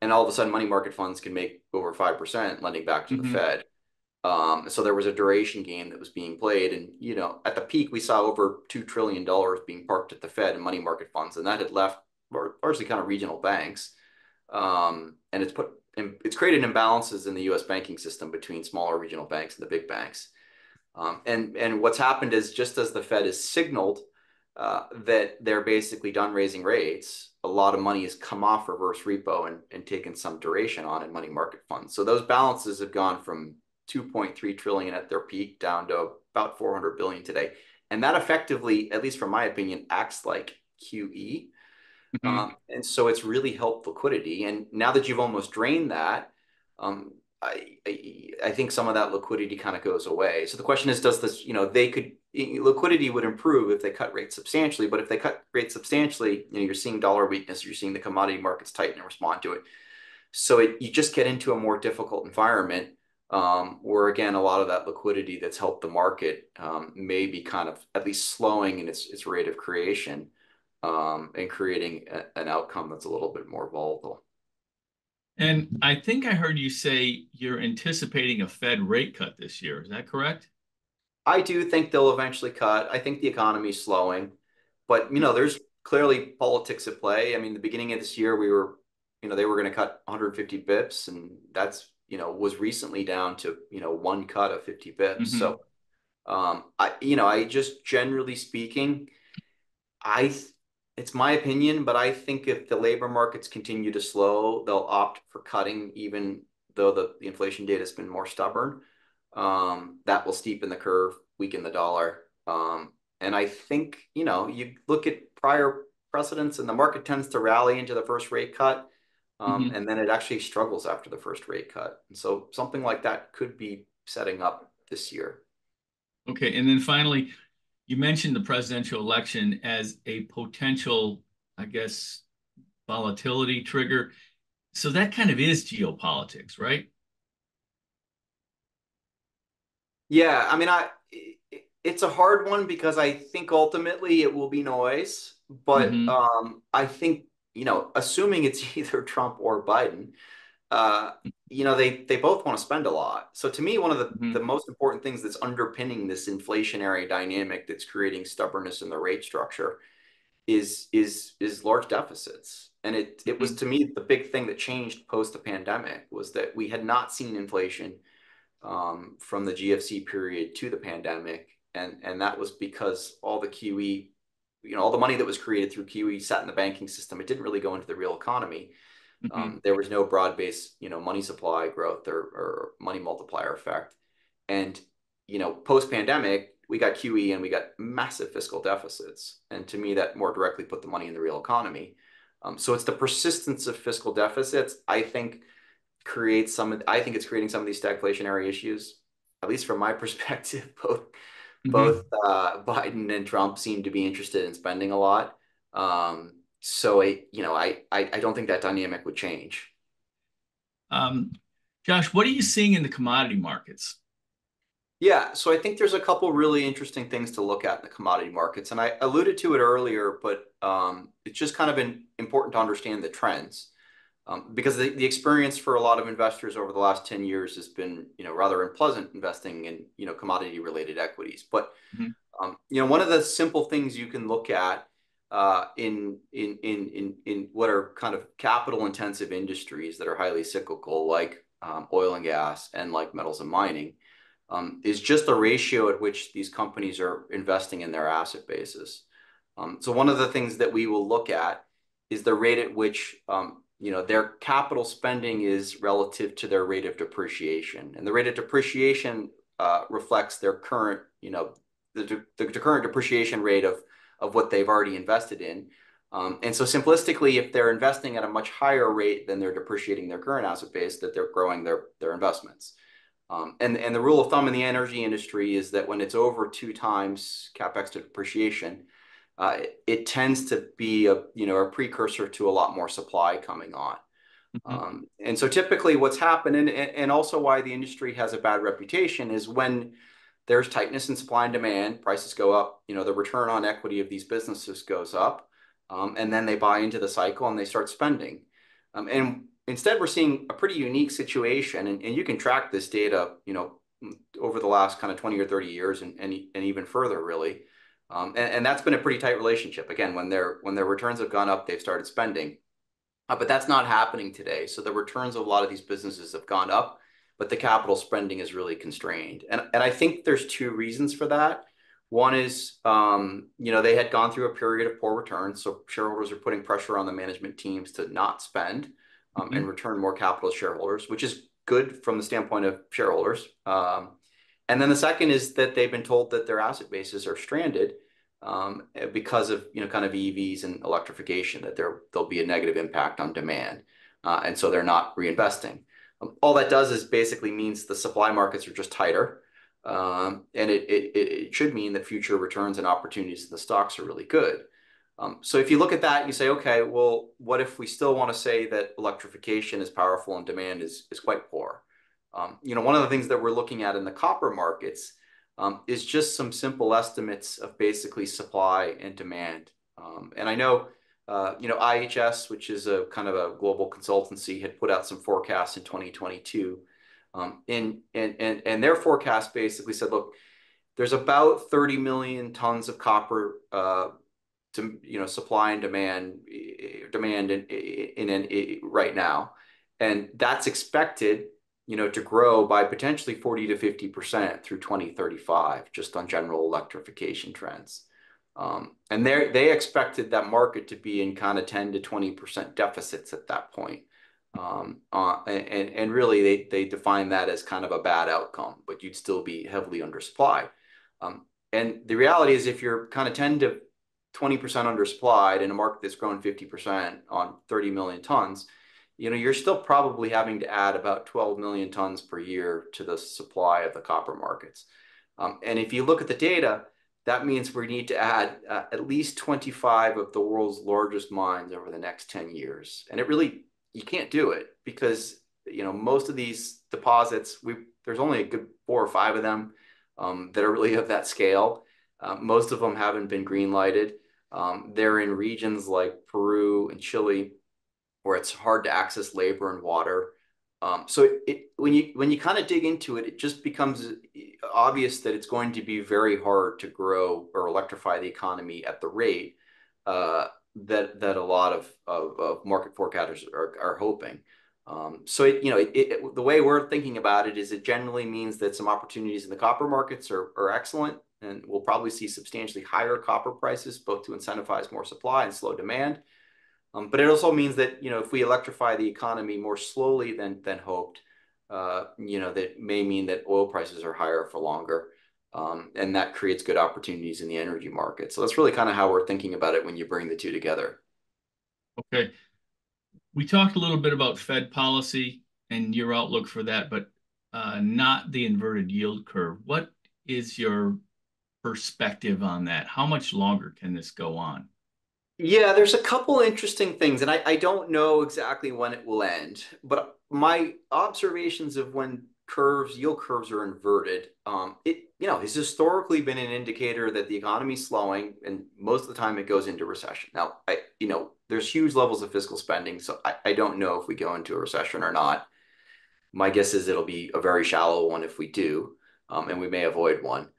And all of a sudden, money market funds can make over 5% lending back to the Fed. So there was a duration game that was being played. And, at the peak, we saw over $2 trillion being parked at the Fed in money market funds. And that had left largely kind of regional banks. And it's created imbalances in the U.S. banking system between smaller regional banks and the big banks. And what's happened is just as the Fed has signaled that they're basically done raising rates, a lot of money has come off reverse repo and taken some duration on in money market funds. So those balances have gone from 2.3 trillion at their peak down to about 400 billion today. And that effectively, at least from my opinion, acts like QE. And so it's really helped liquidity. And now that you've almost drained that, I think some of that liquidity kind of goes away. So the question is, does this, liquidity would improve if they cut rates substantially, but if they cut rates substantially, you're seeing dollar weakness, you're seeing the commodity markets tighten and respond to it. So you just get into a more difficult environment where, again, a lot of that liquidity that's helped the market may be kind of at least slowing in its rate of creation and creating an outcome that's a little bit more volatile. And I think I heard you say you're anticipating a Fed rate cut this year. Is that correct? I do think they'll eventually cut. I think the economy's slowing, but there's clearly politics at play. I mean, the beginning of this year, we were, they were going to cut 150 bips, and that's, was recently down to, one cut of 50 bips. Mm-hmm. So, I just generally speaking, it's my opinion, but I think if the labor markets continue to slow, they'll opt for cutting, even though the inflation data has been more stubborn. That will steepen the curve, weaken the dollar. And I think, you look at prior precedents and the market tends to rally into the first rate cut. Mm-hmm. And then it actually struggles after the first rate cut. And so something like that could be setting up this year. Okay. And then finally, you mentioned the presidential election as a potential, I guess, volatility trigger. So that kind of is geopolitics, right? Yeah, I mean, it's a hard one because I think ultimately it will be noise. But mm-hmm. I think, assuming it's either Trump or Biden, they both want to spend a lot. So to me, one of the most important things that's underpinning this inflationary dynamic that's creating stubbornness in the rate structure is large deficits. And it was, to me, the big thing that changed post the pandemic was that we had not seen inflation from the GFC period to the pandemic. And that was because all the QE, all the money that was created through QE sat in the banking system. It didn't really go into the real economy. There was no broad-based, money supply growth or money multiplier effect. And, post-pandemic, we got QE and we got massive fiscal deficits. And to me, that more directly put the money in the real economy. So it's the persistence of fiscal deficits, I think, it's creating some of these stagflationary issues, at least from my perspective. Both Biden and Trump seem to be interested in spending a lot. So, I don't think that dynamic would change. Josh, what are you seeing in the commodity markets? Yeah, so I think there's a couple really interesting things to look at in the commodity markets. And I alluded to it earlier, but it's just kind of important to understand the trends. Because the experience for a lot of investors over the last 10 years has been, rather unpleasant investing in, commodity-related equities. But, one of the simple things you can look at in what are kind of capital-intensive industries that are highly cyclical, like oil and gas and like metals and mining, is just the ratio at which these companies are investing in their asset bases. So one of the things that we will look at is the rate at which their capital spending is relative to their rate of depreciation, and the rate of depreciation reflects their current, the current depreciation rate of what they've already invested in. And so simplistically, if they're investing at a much higher rate than they're depreciating their current asset base, that they're growing their investments. And the rule of thumb in the energy industry is that when it's over 2 times CapEx to depreciation, it tends to be a precursor to a lot more supply coming on. And so typically what's happened, and also why the industry has a bad reputation, is when there's tightness in supply and demand, prices go up, the return on equity of these businesses goes up, and then they buy into the cycle and they start spending. And instead, we're seeing a pretty unique situation, and you can track this data, over the last kind of 20 or 30 years and even further, really. And that's been a pretty tight relationship. Again, when their returns have gone up, they've started spending, but that's not happening today. So the returns of a lot of these businesses have gone up, but the capital spending is really constrained. And I think there's 2 reasons for that. One is, they had gone through a period of poor returns. So shareholders are putting pressure on the management teams to not spend and return more capital to shareholders, which is good from the standpoint of shareholders. And then the second is that they've been told that their asset bases are stranded because of, kind of EVs and electrification, that there'll be a negative impact on demand. And so they're not reinvesting. All that does is basically means the supply markets are just tighter. And it should mean that future returns and opportunities in the stocks are really good. So if you look at that, you say, okay, well, what if we still want to say that electrification is powerful and demand is quite poor? You know, one of the things that we're looking at in the copper markets is just some simple estimates of basically supply and demand. And I know, you know, IHS, which is a kind of a global consultancy, had put out some forecasts in 2022. And their forecast basically said, look, there's about 30 million tons of copper to, you know, supply and demand in right now, and that's expected, you know, to grow by potentially 40 to 50% through 2035, just on general electrification trends. And they expected that market to be in kind of 10 to 20% deficits at that point. And really they define that as kind of a bad outcome, but you'd still be heavily undersupplied. And the reality is, if you're kind of 10 to 20% undersupplied in a market that's grown 50% on 30 million tons, you know, you're still probably having to add about 12 million tons per year to the supply of the copper markets. And if you look at the data, that means we need to add at least 25 of the world's largest mines over the next 10 years. And it really, you can't do it because, you know, most of these deposits, there's only a good 4 or 5 of them that are really of that scale. Most of them haven't been green lighted. They're in regions like Peru and Chile, where it's hard to access labor and water. So when you kind of dig into it, it just becomes obvious that it's going to be very hard to grow or electrify the economy at the rate that a lot of market forecasters are hoping. So it, you know, the way we're thinking about it is it generally means that some opportunities in the copper markets are excellent, and we'll probably see substantially higher copper prices, both to incentivize more supply and slow demand. But it also means that, you know, if we electrify the economy more slowly than hoped, you know, that may mean that oil prices are higher for longer, and that creates good opportunities in the energy market. So that's really kind of how we're thinking about it when you bring the two together. Okay. We talked a little bit about Fed policy and your outlook for that, but not the inverted yield curve. What is your perspective on that? How much longer can this go on? Yeah, there's a couple interesting things, and I don't know exactly when it will end, but my observations of when yield curves are inverted, it, you know, has historically been an indicator that the economy is slowing, and most of the time it goes into recession. Now, you know, there's huge levels of fiscal spending, so I don't know if we go into a recession or not. My guess is it'll be a very shallow one if we do, and we may avoid one.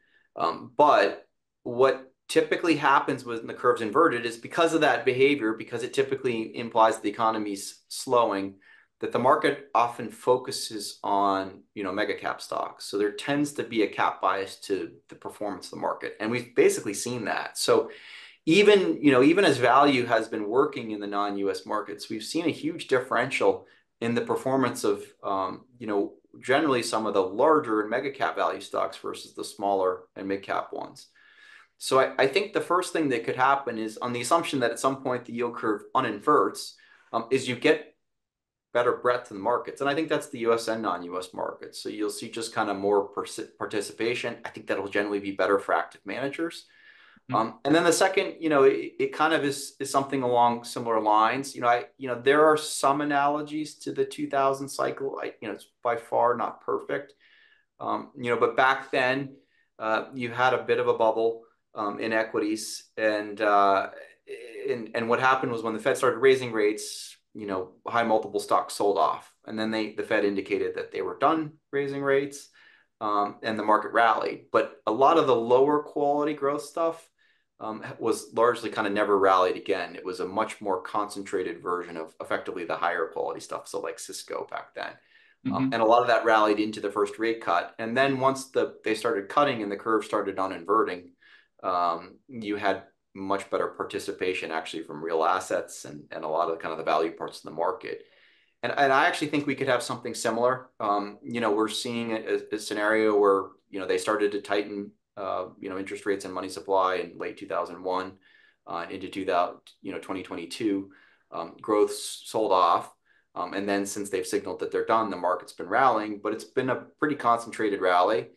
But what typically happens when the curve's inverted is because of that behavior, because it typically implies the economy's slowing, that the market often focuses on, you know, mega cap stocks. So there tends to be a cap bias to the performance of the market. And we've basically seen that. So even, you know, even as value has been working in the non-US markets, we've seen a huge differential in the performance of, you know, generally some of the larger and mega cap value stocks versus the smaller and mid cap ones. So I think the first thing that could happen is, on the assumption that at some point the yield curve uninverts, is you get better breadth in the markets. And I think that's the US and non-US markets. So you'll see just kind of more participation. I think that'll generally be better for active managers. And then the second, you know, it kind of is something along similar lines. You know, you know, there are some analogies to the 2000 cycle. You know, it's by far not perfect. You know, but back then you had a bit of a bubble in equities, and what happened was when the Fed started raising rates, you know, high multiple stocks sold off, and then the Fed indicated that they were done raising rates, and the market rallied. But a lot of the lower quality growth stuff was largely kind of never rallied again. It was a much more concentrated version of effectively the higher quality stuff, so like Cisco back then. And a lot of that rallied into the first rate cut, and then once they started cutting and the curve started non-inverting, you had much better participation actually from real assets and a lot of the kind of the value parts of the market. And I actually think we could have something similar. You know, we're seeing a scenario where, you know, they started to tighten, you know, interest rates and money supply in late 2001 into 2022. Growth sold off. And then since they've signaled that they're done, the market's been rallying, but it's been a pretty concentrated rally.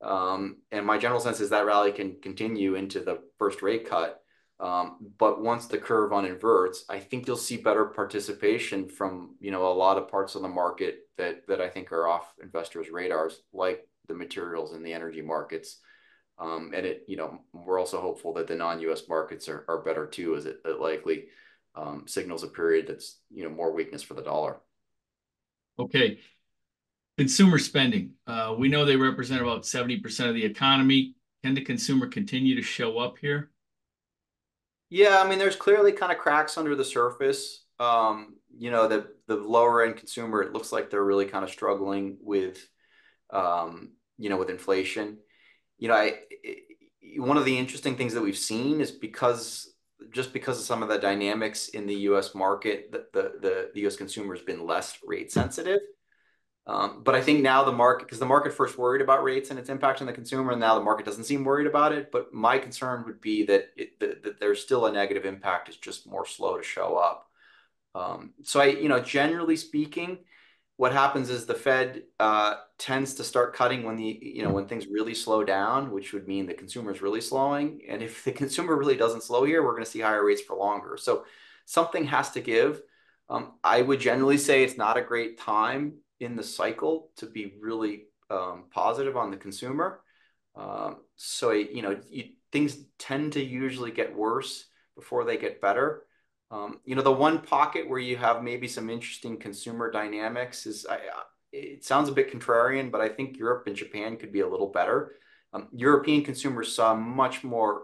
And my general sense is that rally can continue into the first rate cut. But once the curve uninverts, I think you'll see better participation from, a lot of parts of the market that I think are off investors' radars, like the materials and the energy markets. And we're also hopeful that the non-US markets are better too, as it likely signals a period that's, more weakness for the dollar. Okay. Consumer spending. We know they represent about 70% of the economy. Can the consumer continue to show up here? Yeah, I mean, there's clearly kind of cracks under the surface. The lower end consumer, it looks like they're really kind of struggling with inflation. One of the interesting things that we've seen is because of some of the dynamics in the U.S. market, the U.S. consumer has been less rate sensitive. But I think now the market first worried about rates and its impact on the consumer, and now the market doesn't seem worried about it. But my concern would be that that there's still a negative impact. It's just more slow to show up. So generally speaking, what happens is the Fed tends to start cutting when when things really slow down, which would mean the consumer is really slowing. And if the consumer really doesn't slow here, we're going to see higher rates for longer. So something has to give. I would generally say it's not a great time in the cycle to be really positive on the consumer. Things tend to usually get worse before they get better. The one pocket where you have maybe some interesting consumer dynamics is, it sounds a bit contrarian, but I think Europe and Japan could be a little better. European consumers saw much more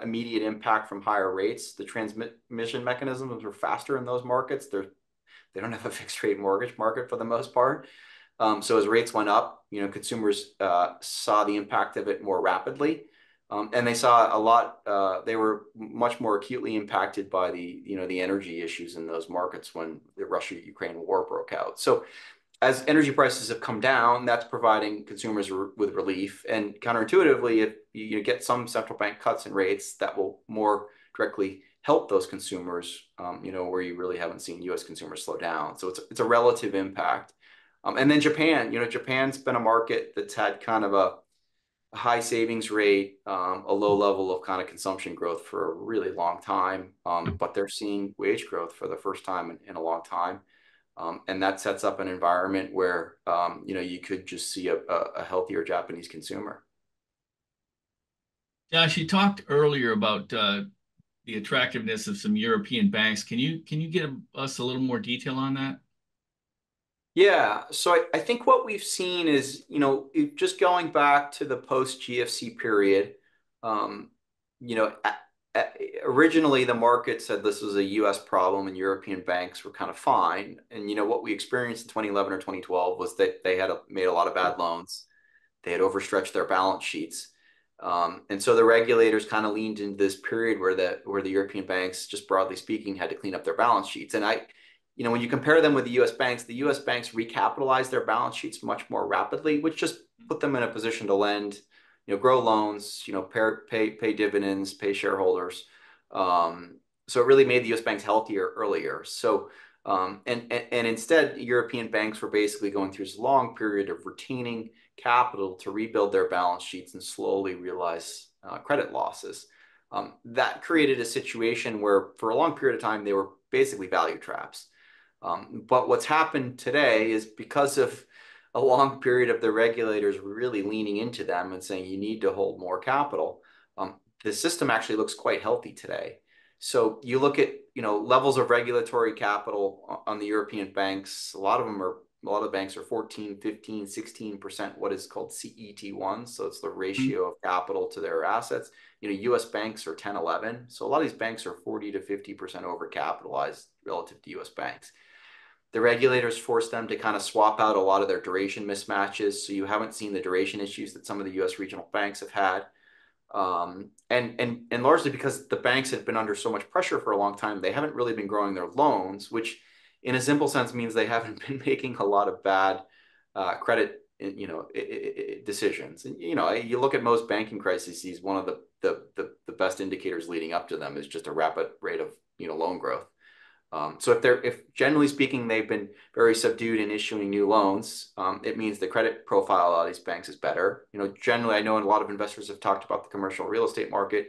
immediate impact from higher rates. The transmission mechanisms were faster in those markets. They don't have a fixed rate mortgage market for the most part. So as rates went up, consumers saw the impact of it more rapidly. And they saw they were much more acutely impacted by the energy issues in those markets when the Russia-Ukraine war broke out. So as energy prices have come down, that's providing consumers with relief. And counterintuitively, if you get some central bank cuts in rates, that will more directly help those consumers, where you really haven't seen U.S. consumers slow down. So it's a relative impact. And then Japan, Japan's been a market that's had kind of a high savings rate, a low level of kind of consumption growth for a really long time, but they're seeing wage growth for the first time in a long time. And that sets up an environment where, you could just see a healthier Japanese consumer. Josh, you talked earlier about the attractiveness of some European banks. Can you give us a little more detail on that? Yeah. So I think what we've seen is, just going back to the post GFC period, originally the market said this was a U.S. problem and European banks were kind of fine. And, what we experienced in 2011 or 2012 was that they had made a lot of bad loans. They had overstretched their balance sheets. And so the regulators kind of leaned into this period where the European banks, just broadly speaking, had to clean up their balance sheets. And when you compare them with the U.S. banks recapitalized their balance sheets much more rapidly, which just put them in a position to lend, grow loans, pay dividends, pay shareholders. So it really made the U.S. banks healthier earlier. So and instead, European banks were basically going through this long period of retaining capital to rebuild their balance sheets and slowly realize credit losses. That created a situation where for a long period of time, they were basically value traps. But what's happened today is because of a long period of the regulators really leaning into them and saying you need to hold more capital, the system actually looks quite healthy today. So you look at levels of regulatory capital on the European banks, a lot of banks are 14, 15, 16%, what is called CET1. So it's the ratio of capital to their assets. U.S. banks are 10, 11. So a lot of these banks are 40 to 50% overcapitalized relative to U.S. banks. The regulators force them to kind of swap out a lot of their duration mismatches. So you haven't seen the duration issues that some of the U.S. regional banks have had. And largely because the banks have been under so much pressure for a long time, they haven't really been growing their loans, which in a simple sense means they haven't been making a lot of bad credit, decisions. And, you look at most banking crises, one of the best indicators leading up to them is just a rapid rate of, loan growth. So if generally speaking, they've been very subdued in issuing new loans, it means the credit profile of these banks is better. You know, generally, I know a lot of investors have talked about the commercial real estate market.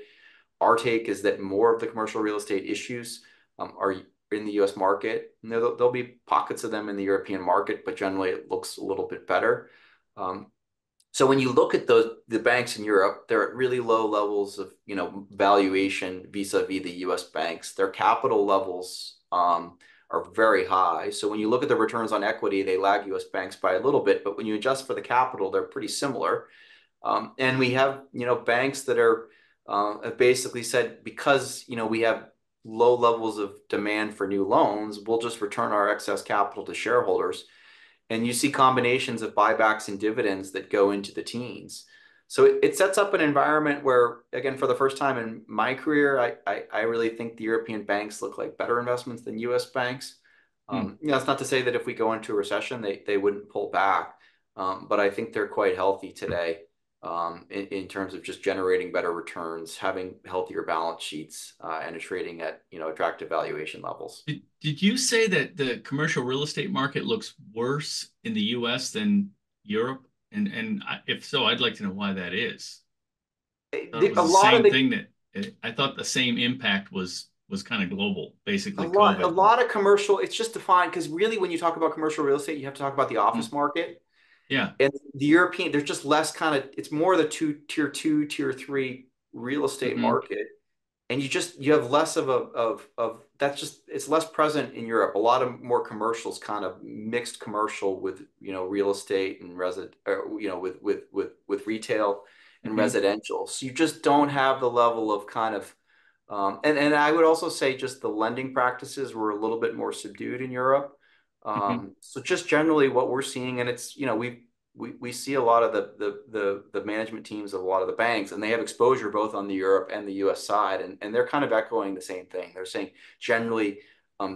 Our take is that more of the commercial real estate issues are in the U.S. market. And there'll be pockets of them in the European market, but generally it looks a little bit better. So when you look at the banks in Europe, they're at really low levels of valuation vis-a-vis the U.S. banks. Their capital levels are very high. So when you look at the returns on equity, they lag U.S. banks by a little bit, but when you adjust for the capital, they're pretty similar. And we have banks that are have basically said, because we have low levels of demand for new loans, we'll just return our excess capital to shareholders. And you see combinations of buybacks and dividends that go into the teens. So it sets up an environment where, again, for the first time in my career, I really think the European banks look like better investments than U.S. banks. You know, it's not to say that if we go into a recession, they wouldn't pull back. But I think they're quite healthy today in terms of just generating better returns, having healthier balance sheets, and trading at attractive valuation levels. Did you say that the commercial real estate market looks worse in the U.S. than Europe? And if so, I'd like to know why that is. I thought the same impact was kind of global, basically. A lot of commercial, it's just defined, because really when you talk about commercial real estate, you have to talk about the office market. Yeah. And the European, there's just less kind of, it's more the tier two, tier three real estate market. And you have less of it's less present in Europe. A lot of more commercials, kind of mixed commercial with, real estate and with retail and residential. So you just don't have the level of kind of, and I would also say just the lending practices were a little bit more subdued in Europe. So just generally what we're seeing, and it's, we see a lot of the management teams of a lot of the banks, and they have exposure both on the Europe and the U.S. side, and they're kind of echoing the same thing. They're saying generally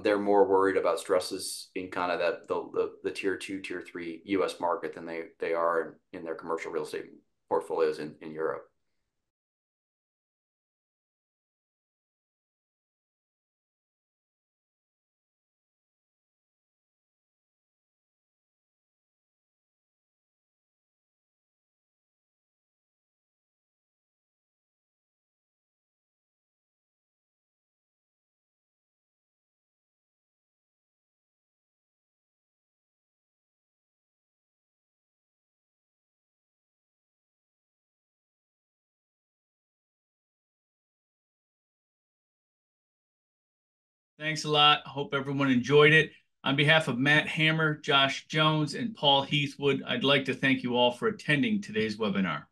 they're more worried about stresses in kind of the tier two, tier three U.S. market than they are in their commercial real estate portfolios in Europe. Thanks a lot. Hope everyone enjoyed it. On behalf of Matt Hammer, Josh Jones, and Paul Heathwood, I'd like to thank you all for attending today's webinar.